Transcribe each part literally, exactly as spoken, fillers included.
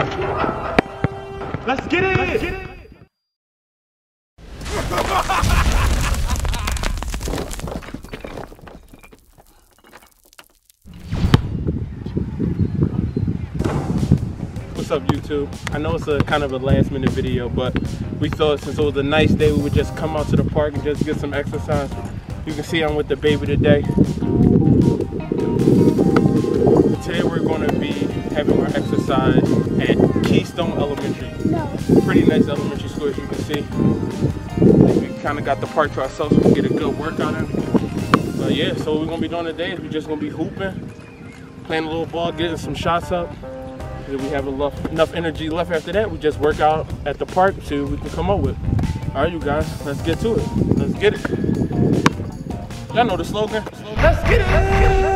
Let's get it! Let's get it! What's up, YouTube? I know it's a kind of a last minute video, but we thought since it was a nice day we would just come out to the park and just get some exercise. You can see I'm with the baby today. Today we're going to be having our exercise at Keystone Elementary. Pretty nice elementary school, as you can see. We kind of got the park to ourselves so we can get a good workout in. But yeah, so what we're going to be doing today is we're just going to be hooping, playing a little ball, getting some shots up. If we have enough, enough energy left after that, we just work out at the park, see what we can come up with. All right, you guys, let's get to it. Let's get it. Y'all know the slogan. Let's get it. Let's get it.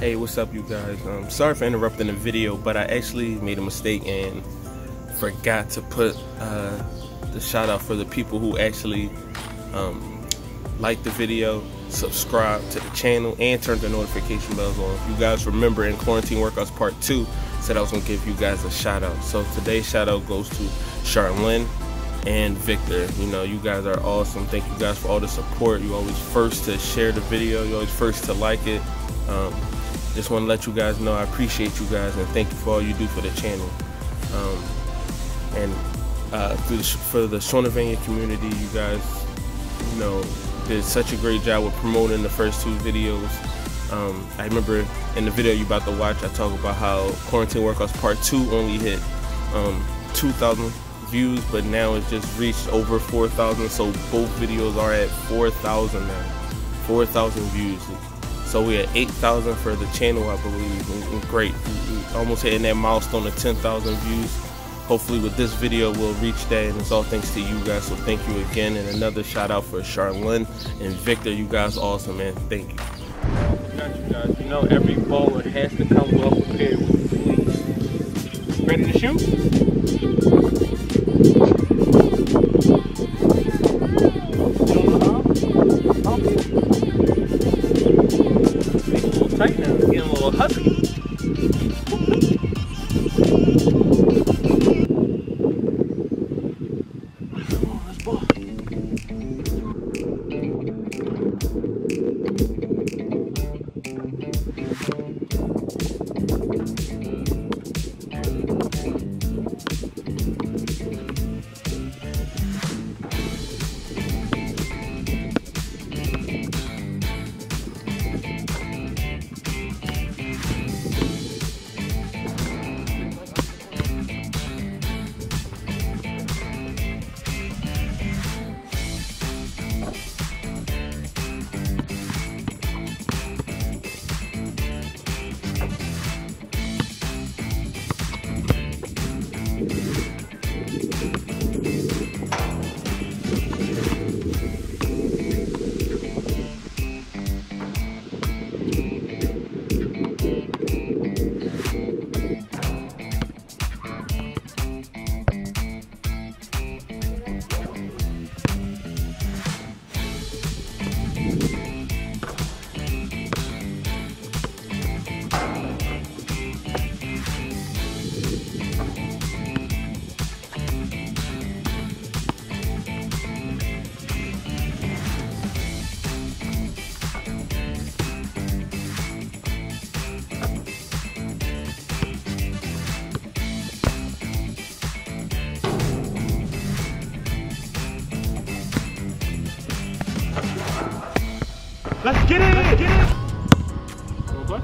Hey, what's up, you guys? Um, sorry for interrupting the video, but I actually made a mistake and forgot to put Uh, the shout out for the people who actually um, like the video, subscribe to the channel, and turn the notification bells on. If you guys remember, in Quarantine Workouts Part two, said I was gonna give you guys a shout out. So today's shout out goes to Sharlyn and Victor. You know, you guys are awesome. Thank you guys for all the support. You always first to share the video. You always first to like it. Um, just want to let you guys know I appreciate you guys and thank you for all you do for the channel. Um, and Uh, through the, for the Shawnavania community, you guys, you know, did such a great job with promoting the first two videos. Um, I remember in the video you're about to watch, I talk about how Quarantine Workouts Part two only hit um, two thousand views, but now it's just reached over four thousand. So both videos are at four thousand now, four thousand views. So we're at eight thousand for the channel, I believe. And great, we're almost hitting that milestone of ten thousand views. Hopefully with this video we'll reach that, and it's all thanks to you guys, so thank you again. And another shout out for Sharlyn and Victor. You guys awesome, man. Thank you. Got you guys. You know every baller has to come well prepared with the police. Ready to shoot? Getting a little tight now, getting a little husky. Let's get it! Let's get it! What?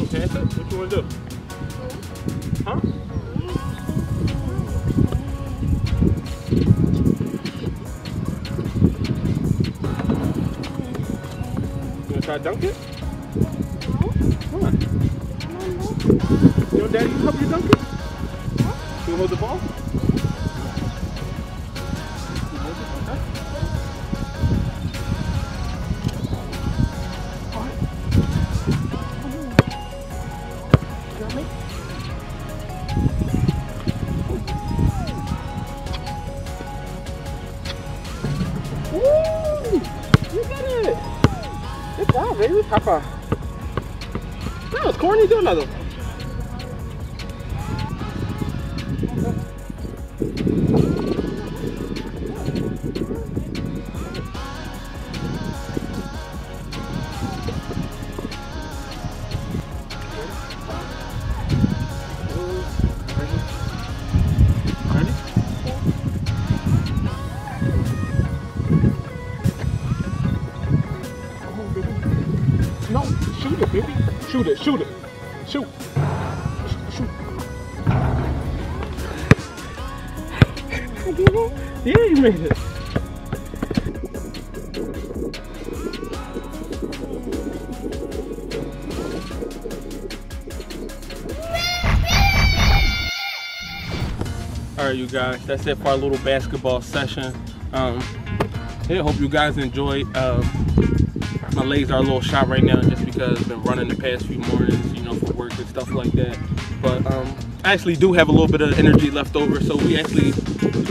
Yeah. You pass it? What you wanna do? Huh? You wanna try to dunk it? Come on. You know daddy can help you dunk it? You hold the ball? You hold the ball, huh? All right. Come on. You got me? Hey, who's Papa? No, it's corny. Do another one. Shoot it, shoot it, shoot, shoot. I did it? Yeah, you made it. All right, you guys, that's it for our little basketball session. Um, yeah, hope you guys enjoyed. Uh, My legs are a little shot right now just because I've been running the past few mornings, you know, for work and stuff like that. But um, I actually do have a little bit of energy left over, so we actually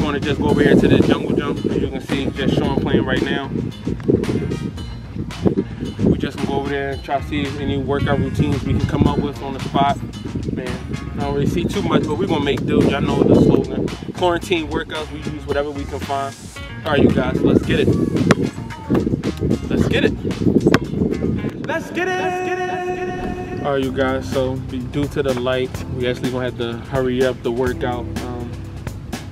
want to just go over here to the jungle jump. As you can see, just Shawn playing right now. We just go over there and try to see if any workout routines we can come up with on the spot. Man, I don't really see too much, but we're going to make do. Y'all know the slogan. Quarantine workouts, we use whatever we can find. All right, you guys, let's get it. Let's get it. Let's get it. Let's get it. All right, you guys. So due to the light, we actually gonna have to hurry up the workout. Um,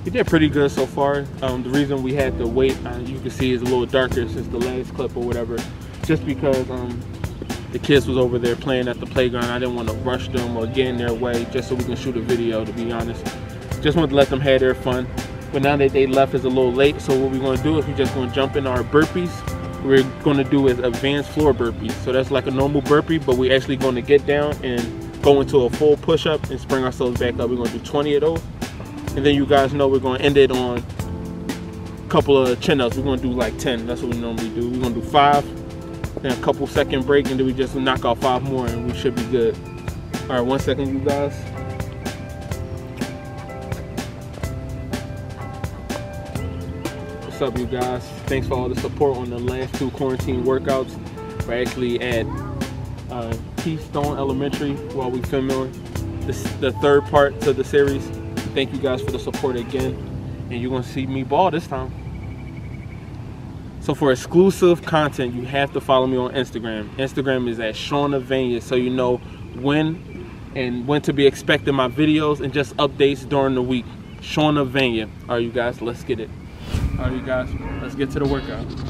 we did pretty good so far. Um, the reason we had to wait, uh, you can see, is a little darker since the last clip or whatever, just because um, the kids was over there playing at the playground. I didn't want to rush them or get in their way just so we can shoot a video. To be honest, just wanted to let them have their fun. But now that they left, is a little late. So what we're gonna do is we're just gonna jump in our burpees. We're gonna do is advanced floor burpees. So that's like a normal burpee, but we're actually gonna get down and go into a full push-up and spring ourselves back up. We're gonna do twenty of those. And then you guys know we're gonna end it on a couple of chin-ups. We're gonna do like ten, that's what we normally do. We're gonna do five, then a couple second break, and then we just knock out five more and we should be good. All right, one second, you guys. What's up, you guys? Thanks for all the support on the last two quarantine workouts. We're actually at uh, Keystone Elementary while we're filming this, the third part to the series. Thank you guys for the support again, and you're gonna see me ball this time. So for exclusive content, you have to follow me on Instagram. Instagram is at Shawnavania, so you know when and when to be expecting my videos and just updates during the week. Shawnavania. All right, you guys, let's get it. All right, you guys, let's get to the workout. Come on,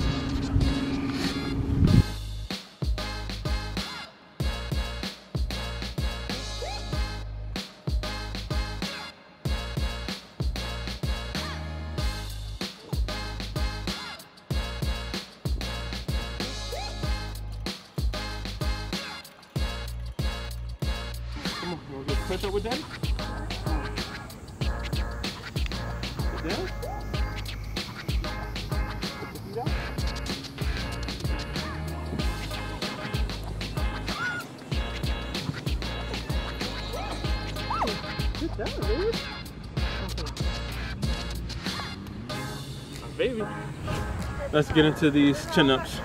you want to get pressed up with that? With that? That was it. Baby. Let's get into these chin-ups.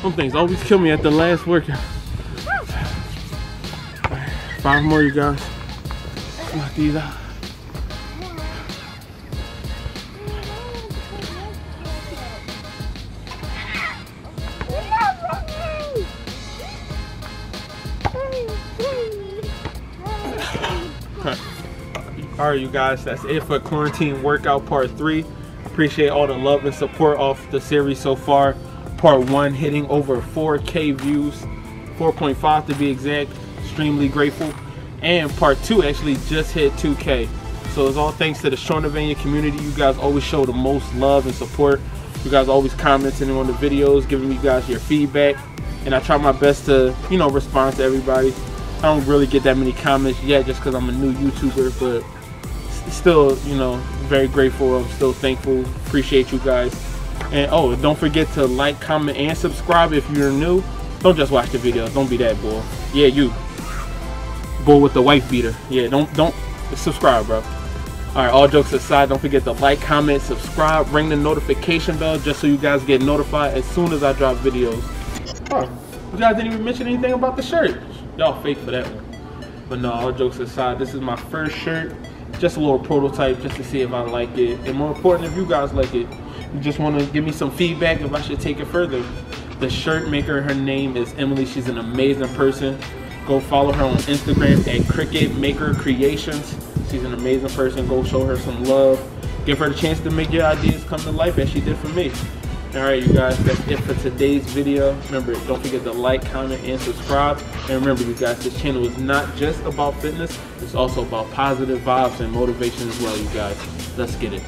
Some things always kill me at the last workout. Five more, you guys. Knock these out. All right, you guys, that's it for quarantine workout part three. Appreciate all the love and support off the series so far. Part one hitting over four K views, four point five to be exact. Extremely grateful. And part two actually just hit two K. So it's all thanks to the Shawnavania community. You guys always show the most love and support. You guys always commenting on the videos, giving me guys your feedback. And I try my best to, you know, respond to everybody. I don't really get that many comments yet just because I'm a new YouTuber, but still, you know, very grateful. I'm still thankful. Appreciate you guys. And oh, don't forget to like, comment, and subscribe if you're new. Don't just watch the videos. Don't be that bull. Yeah, you. Bull with the wife beater. Yeah, don't, don't subscribe, bro. Alright, all jokes aside, don't forget to like, comment, subscribe, ring the notification bell just so you guys get notified as soon as I drop videos. Oh, you guys didn't even mention anything about the shirt. Y'all fake for that one. But no, all jokes aside, this is my first shirt. Just a little prototype just to see if I like it. And more important, if you guys like it. You just want to give me some feedback if I should take it further. The shirt maker, her name is Emily. She's an amazing person. Go follow her on Instagram at CricutMakerCreations. She's an amazing person. Go show her some love. Give her the chance to make your ideas come to life as she did for me. Alright you guys, that's it for today's video. Remember, don't forget to like, comment, and subscribe. And remember you guys, this channel is not just about fitness. It's also about positive vibes and motivation as well, you guys. Let's get it.